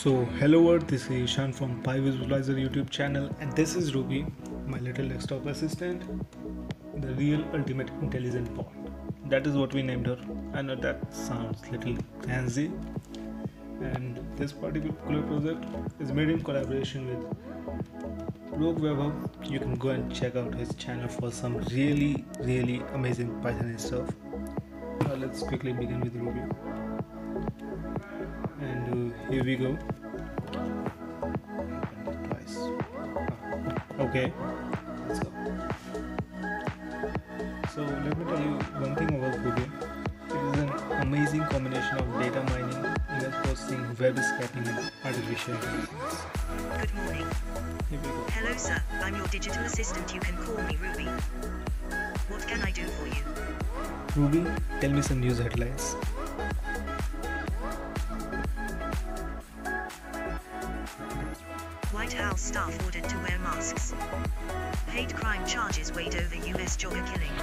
So hello world, this is Ishan from Bio Visualizer YouTube channel, and this is Ruby, my little desktop assistant, the real ultimate intelligent bot. That is what we named her. I know that sounds little fancy, and this particular project is made in collaboration with Rogue Weber. You can go and check out his channel for some really amazing Python stuff. Now let's quickly begin with Ruby. And here we go. Twice. Okay, let's go. So let me tell you one thing about Ruby. It is an amazing combination of data mining, image processing, web scraping, and artificial intelligence. Good morning. Here we go. Hello sir, I'm your digital assistant. You can call me Ruby. What can I do for you? Ruby, tell me some news headlines. White House staff ordered to wear masks. Hate crime charges weighed over US jogger killing.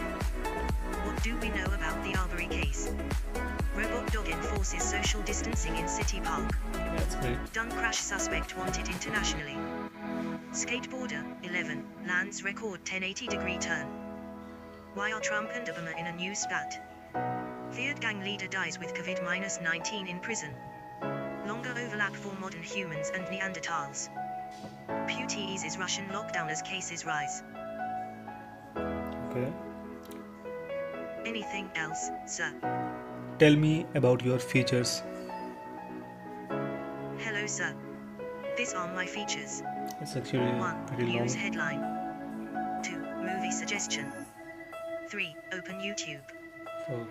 What do we know about the Arbery case? Robot dog enforces social distancing in city park. That's great. Dunk crash suspect wanted internationally. Skateboarder, 11, lands record 1080-degree turn. Why are Trump and Obama in a new spat? Feared gang leader dies with COVID-19 in prison. Longer overlap for modern humans and Neanderthals. Putin eases Russian lockdown as cases rise. Okay. Anything else, sir? Tell me about your features. Hello, sir. These are my features. It's actually 1. News headline. 2. Movie suggestion. 3. Open YouTube. 4.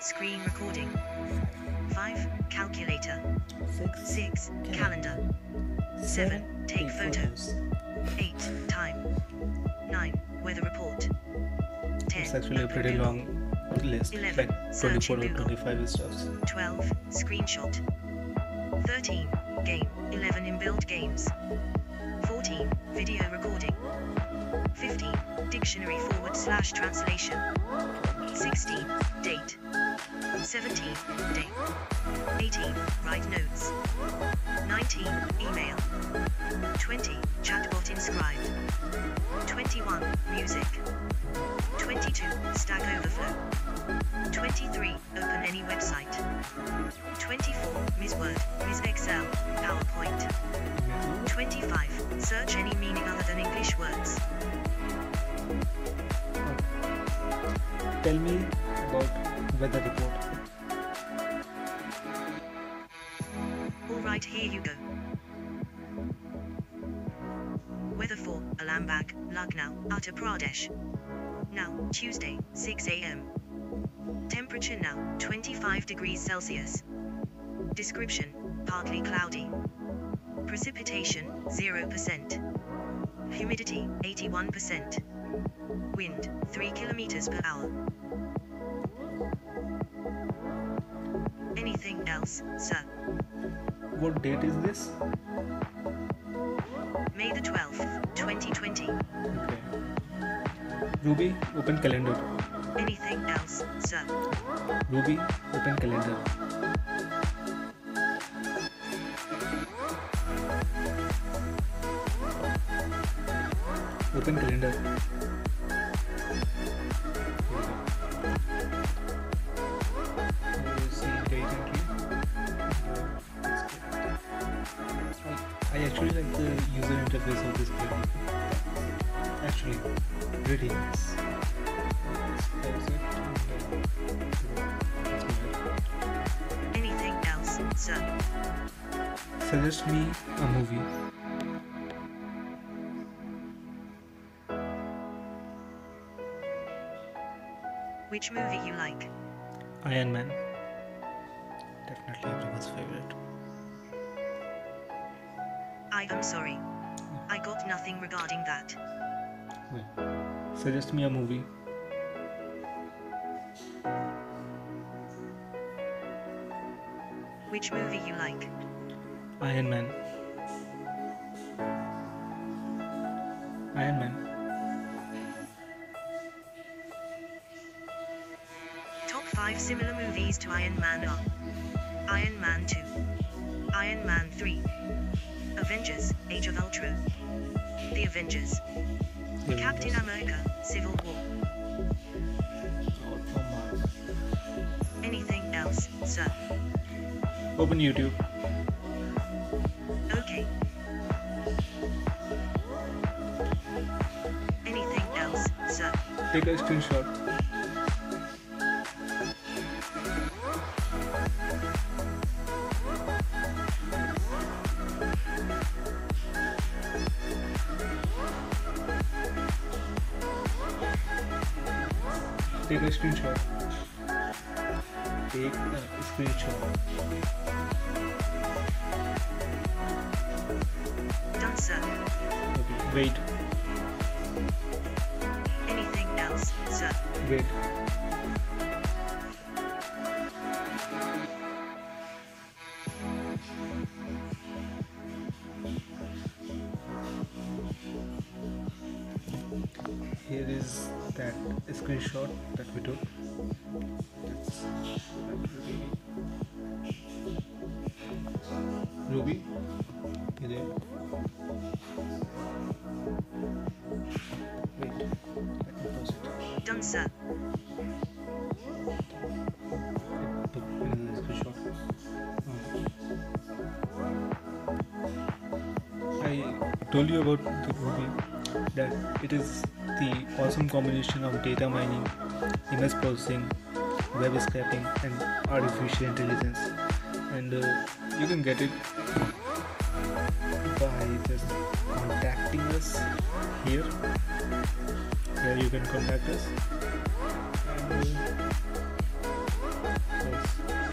Screen recording. 5. Calculator. 6. Calendar. 7. Take photos. 8. Time. 9. Weather report. 10. It's actually a pretty long list. 11. Like 24 or 25 stuffs. 12. Screenshot. 13. Game. 11 in-built games. 14. Video recording. 15. Dictionary / translation. 16. Date. 17. Day. 18. Write notes. 19. Email. 20. Chatbot inscribed. 21. Music. 22. Stack Overflow. 23. Open any website. 24. Ms. Word, Ms. Excel, PowerPoint. 25. Search any meaning other than English words. Tell me about weather report. Alright, here you go. Weather for Alambagh, Lucknow, Uttar Pradesh. Now, Tuesday, 6 a.m. Temperature now, 25 degrees Celsius. Description, partly cloudy. Precipitation, 0%. Humidity, 81%. Wind, 3 km/h. Anything else, sir? What date is this? May the 12th, 2020. Okay. Ruby, open calendar. Anything else, sir? Ruby, open calendar. Open calendar. I actually like the user interface of this program. Actually, pretty nice. Anything else, sir? Suggest me a movie. Which movie you like? Iron Man. Definitely everyone's favorite. I am sorry. I got nothing regarding that. Wait. Suggest me a movie. Which movie you like? Iron Man. Iron Man. Top 5 similar movies to Iron Man are Iron Man 2, Iron Man 3, Avengers. Captain America, Civil War. Anything else, sir? Open YouTube. Okay. Anything else, sir? Take a screenshot. Take a screenshot. Take a screenshot. Done, sir. Okay, wait. Anything else, sir? Wait. Here is that screenshot that we took. That's Ruby. Wait. Let me pause it. Done, sir. I told you about the Ruby, that it is the awesome combination of data mining, image processing, web scraping, and artificial intelligence, and you can get it by just contacting us here. Here you can contact us, and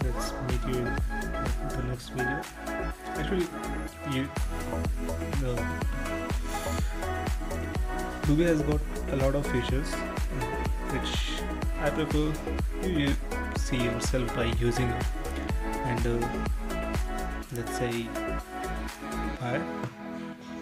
let's meet you in the next video. Actually, you know, Ruby has got a lot of features which I prefer you see yourself by using it, and let's say bye.